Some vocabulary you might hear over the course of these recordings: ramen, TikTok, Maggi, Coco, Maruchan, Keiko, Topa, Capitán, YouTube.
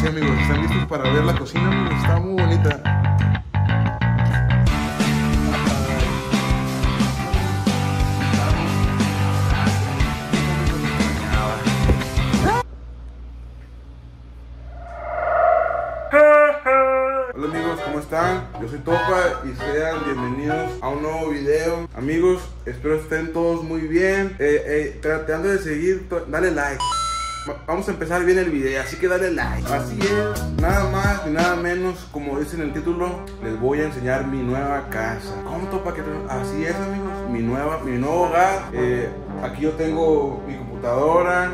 Sí, amigos, ¿están listos para ver la cocina, amigos? Está muy bonita. Hola amigos, ¿cómo están? Yo soy Topa y sean bienvenidos a un nuevo video. Amigos, espero estén todos muy bien. Tratando de seguir, dale like. Vamos a empezar bien el video, así que dale like. Así es, nada más ni nada menos, como dice en el título, les voy a enseñar mi nueva casa. ¿Cómo, Topa? Así es, amigos, mi nuevo hogar. Aquí yo tengo mi computadora,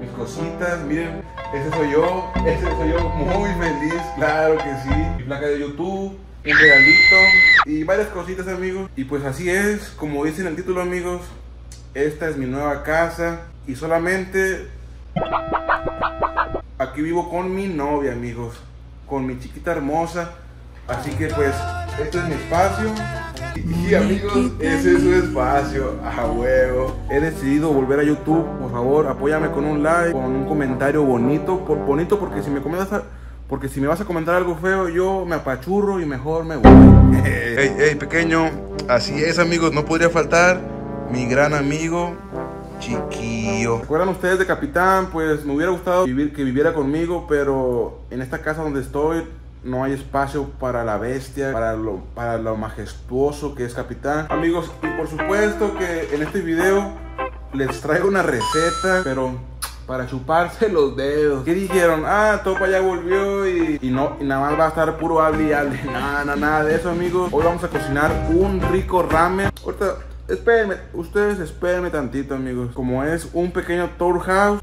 mis cositas, miren. Ese soy yo, muy feliz, claro que sí. Mi placa de YouTube, un regalito y varias cositas, amigos. Y pues así es, como dice en el título, amigos, esta es mi nueva casa. Y solamente aquí vivo con mi novia, amigos, con mi chiquita hermosa. Así que pues, este es mi espacio. Y amigos, ese es su espacio, a huevo. He decidido volver a YouTube, por favor, apóyame con un like, con un comentario bonito, porque si me comentas, porque si me vas a comentar algo feo, yo me apachurro y mejor me voy. Hey, hey, pequeño, así es, amigos, no podría faltar mi gran amigo Chiquillo. ¿Recuerdan ustedes de Capitán? Pues me hubiera gustado que viviera conmigo, pero en esta casa donde estoy no hay espacio para la bestia, para lo majestuoso que es Capitán. Amigos, y por supuesto que en este video les traigo una receta, pero para chuparse los dedos. ¿Qué dijeron? Ah, Topa ya volvió y nada más va a estar puro hable y hable. Nada de eso, amigos. Hoy vamos a cocinar un rico ramen. Ahorita, espérenme, ustedes espérenme tantito, amigos. Como es un pequeño tour house.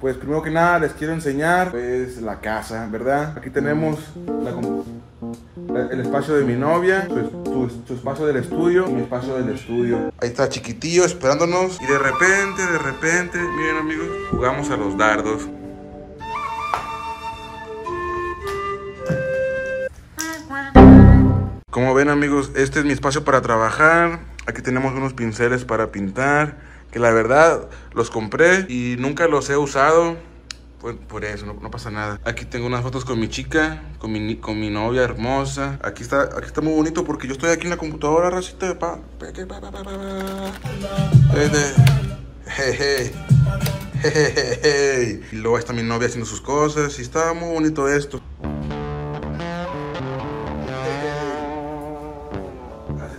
Pues primero que nada les quiero enseñar pues la casa, ¿verdad? Aquí tenemos el espacio de mi novia, su espacio del estudio y mi espacio del estudio. Ahí está Chiquitillo esperándonos. Y de repente, miren, amigos, jugamos a los dardos. Como ven, amigos, este es mi espacio para trabajar. Aquí tenemos unos pinceles para pintar, que la verdad los compré y nunca los he usado, pues por eso no pasa nada. Aquí tengo unas fotos con mi chica, con mi novia hermosa. Aquí está muy bonito porque yo estoy aquí en la computadora, racita de pa. Y luego está mi novia haciendo sus cosas y está muy bonito esto.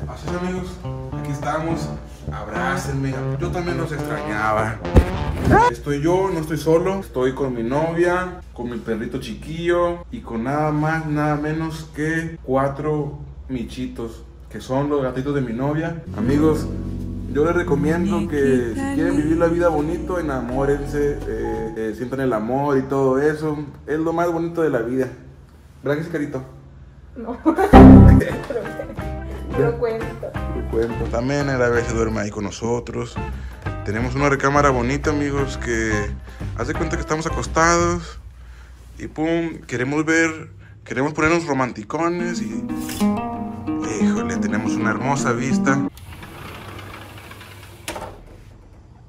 Así es, amigos, aquí estamos. Abrácenme, yo también los extrañaba. Estoy yo, no estoy solo, estoy con mi novia, con mi perrito Chiquillo y con nada más, nada menos que 4 michitos, que son los gatitos de mi novia. Amigos, yo les recomiendo que si quieren vivir la vida bonito, enamórense, sientan el amor y todo eso. Es lo más bonito de la vida. ¿Verdad que sí, Carito? No. Lo cuento. También él a veces duerme ahí con nosotros. Tenemos una recámara bonita, amigos, que hace cuenta que estamos acostados y pum, queremos ponernos romanticones y híjole, tenemos una hermosa vista.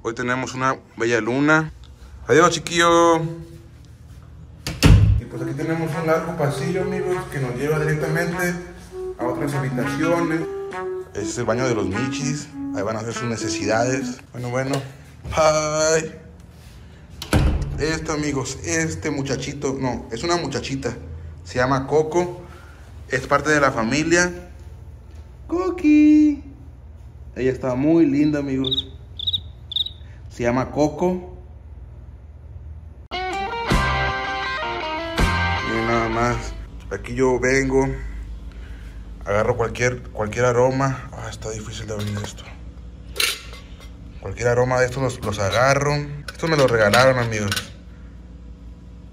Hoy tenemos una bella luna. Adiós, Chiquillo. Y pues aquí tenemos un largo pasillo, amigos, que nos lleva directamente a otras habitaciones. Este es el baño de los michis. Ahí van a hacer sus necesidades. Bueno. Bye. Esto, amigos, este muchachito, no, es una muchachita. Se llama Coco. Es parte de la familia. Coqui. Ella está muy linda, amigos. Se llama Coco. Y nada más. Aquí yo vengo, agarro cualquier aroma. Ah, está difícil de abrir esto. Cualquier aroma de estos los agarro. Estos me los regalaron, amigos.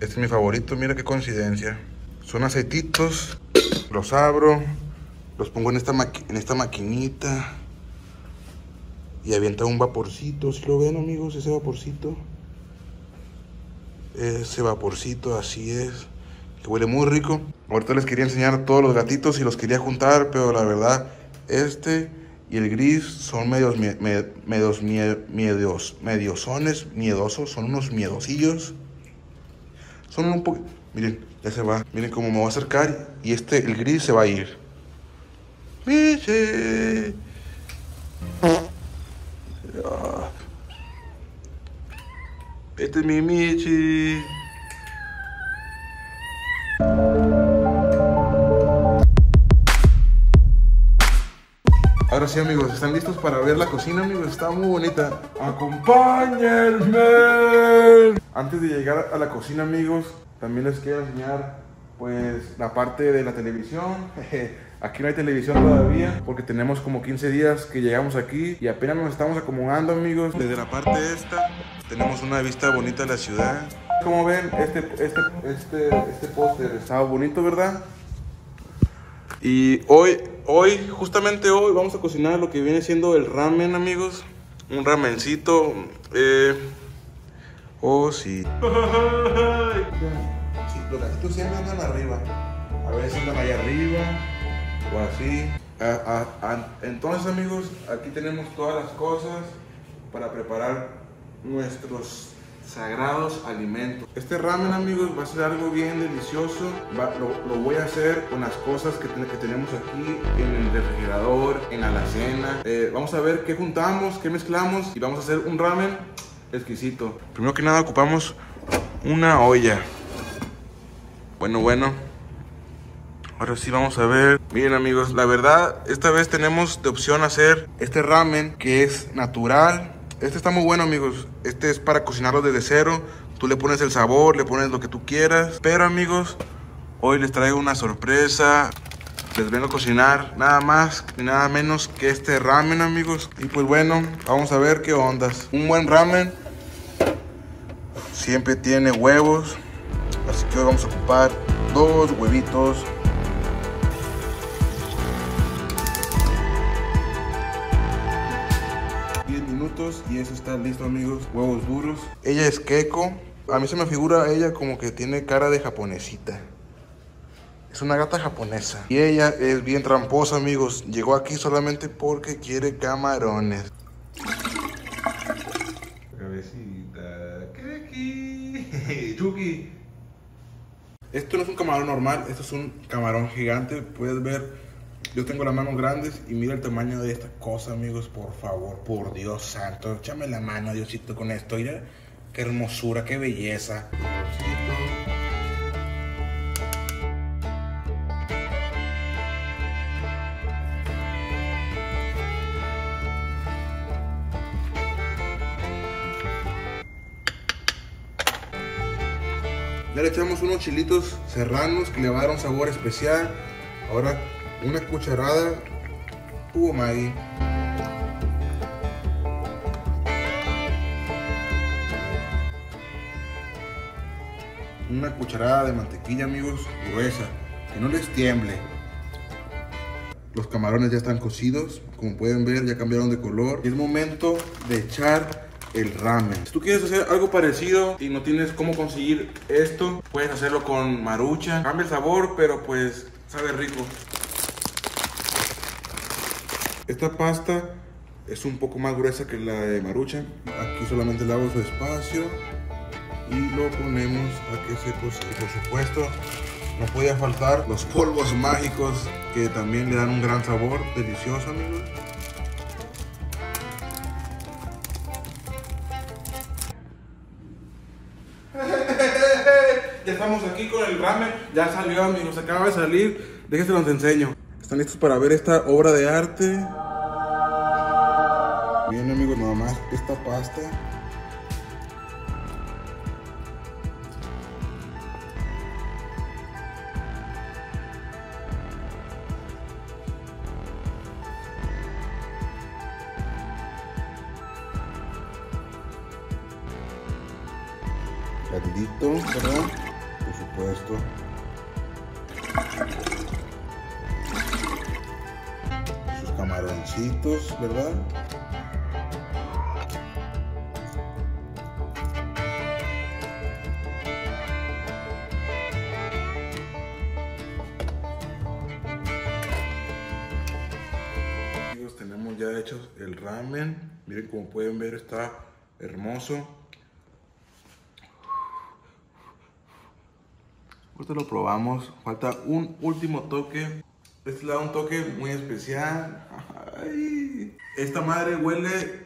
Este es mi favorito, mira qué coincidencia. Son aceititos. Los abro, los pongo en esta maquinita y avienta un vaporcito. ¿Sí lo ven, amigos? Ese vaporcito. Ese vaporcito, así es. Que huele muy rico. Ahorita les quería enseñar todos los gatitos y los quería juntar, pero la verdad, este y el gris son miedosos, son unos miedosillos. Son un poco... Miren, ya se va. Miren cómo me va a acercar y el gris se va a ir. ¡Miche! Este es mi Michi. Ahora sí, amigos, ¿están listos para ver la cocina, amigos? Está muy bonita. ¡Acompáñenme! Antes de llegar a la cocina, amigos, también les quiero enseñar, pues, la parte de la televisión. Aquí no hay televisión todavía porque tenemos como 15 días que llegamos aquí y apenas nos estamos acomodando, amigos. Desde la parte esta tenemos una vista bonita de la ciudad. Como ven, este póster estaba bonito, ¿verdad? Y justamente hoy vamos a cocinar lo que viene siendo el ramen, amigos. Un ramencito. Oh, sí. Sí, los gatitos siempre andan arriba. A veces andan allá arriba o así. Entonces, amigos, aquí tenemos todas las cosas para preparar nuestros sagrados alimentos. Este ramen, amigos, va a ser algo bien delicioso. Lo voy a hacer con las cosas que tenemos aquí en el refrigerador, en la alacena. Vamos a ver qué juntamos, qué mezclamos y vamos a hacer un ramen exquisito. Primero que nada ocupamos una olla. Bueno. Ahora sí vamos a ver. Miren, amigos, la verdad, esta vez tenemos de opción hacer este ramen que es natural. Este está muy bueno, amigos. Este es para cocinarlo desde cero. Tú le pones el sabor, le pones lo que tú quieras. Pero, amigos, hoy les traigo una sorpresa. Les vengo a cocinar nada más y nada menos que este ramen, amigos. Y pues bueno, vamos a ver qué ondas. Un buen ramen siempre tiene huevos. Así que hoy vamos a ocupar 2 huevitos. Y eso está listo, amigos. Huevos duros. Ella es Keiko. A mí se me figura ella como que tiene cara de japonesita. Es una gata japonesa. Y ella es bien tramposa, amigos. Llegó aquí solamente porque quiere camarones. Cabecita. Keiki. Yuki. Esto no es un camarón normal. Esto es un camarón gigante. Puedes ver... Yo tengo las manos grandes y mira el tamaño de esta cosa, amigos, por favor, por Dios santo. Échame la mano, Diosito, con esto. Mira, qué hermosura, qué belleza. Ya le echamos unos chilitos serranos que le va a dar un sabor especial. Ahora... una cucharada jugo Maggi. Una cucharada de mantequilla, amigos, gruesa, que no les tiemble. Los camarones ya están cocidos, como pueden ver, ya cambiaron de color. Es momento de echar el ramen. Si tú quieres hacer algo parecido y no tienes cómo conseguir esto, puedes hacerlo con marucha. Cambia el sabor, pero pues sabe rico. Esta pasta es un poco más gruesa que la de marucha. Aquí solamente le hago su espacio y lo ponemos a que se cocine. Por supuesto, no podía faltar los polvos mágicos que también le dan un gran sabor. Delicioso, amigos. Ya estamos aquí con el ramen. Ya salió, amigos. Acaba de salir. Déjense los enseño. ¿Están listos para ver esta obra de arte? Bien, amigos, nada más esta pasta. Caldito, ¿verdad? Por supuesto. Camaroncitos, ¿verdad? Amigos, tenemos ya hecho el ramen. Miren, como pueden ver, está hermoso. Ahorita lo probamos. Falta un último toque. Este le da un toque muy especial. Ay. Esta madre huele...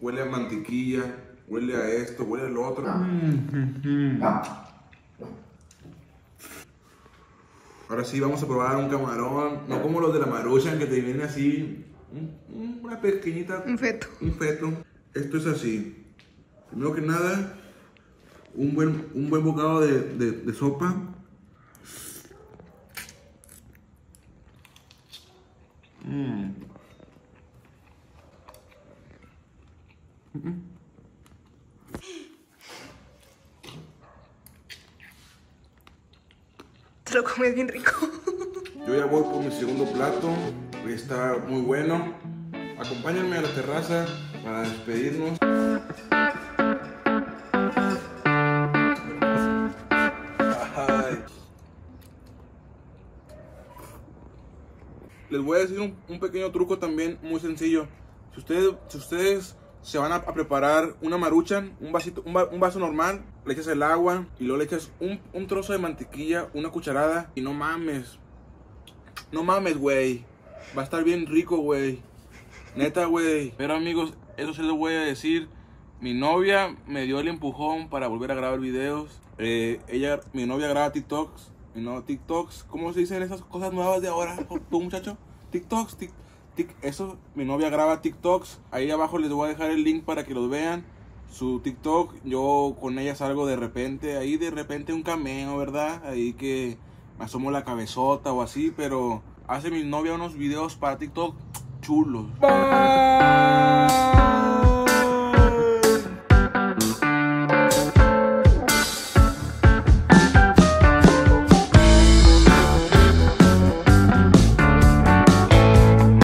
huele a mantequilla, huele a esto, huele a lo otro. Ahora sí vamos a probar un camarón. No como los de la Maruchan que te vienen así. Una pequeñita... un feto. Un feto. Esto es así. Primero que nada... Un buen bocado de sopa. Te lo comes bien rico. Yo ya voy por mi segundo plato. Está muy bueno. Acompáñenme a la terraza para despedirnos. Les voy a decir un pequeño truco también muy sencillo. Si ustedes se van a preparar una Maruchan, un vaso normal, le echas el agua y luego le echas un trozo de mantequilla, una cucharada. Y no mames, no mames, güey, va a estar bien rico, güey. Neta, güey. Pero amigos, eso se los voy a decir. Mi novia me dio el empujón para volver a grabar videos. Mi novia graba TikToks. No, TikToks, ¿cómo se dicen esas cosas nuevas de ahora? ¿Tú, muchacho? TikToks, eso, mi novia graba TikToks. Ahí abajo les voy a dejar el link para que los vean. Su TikTok, yo con ella salgo de repente. Ahí de repente un cameo, ¿verdad? Ahí que me asomo la cabezota o así. Pero hace mi novia unos videos para TikTok chulos. Bye.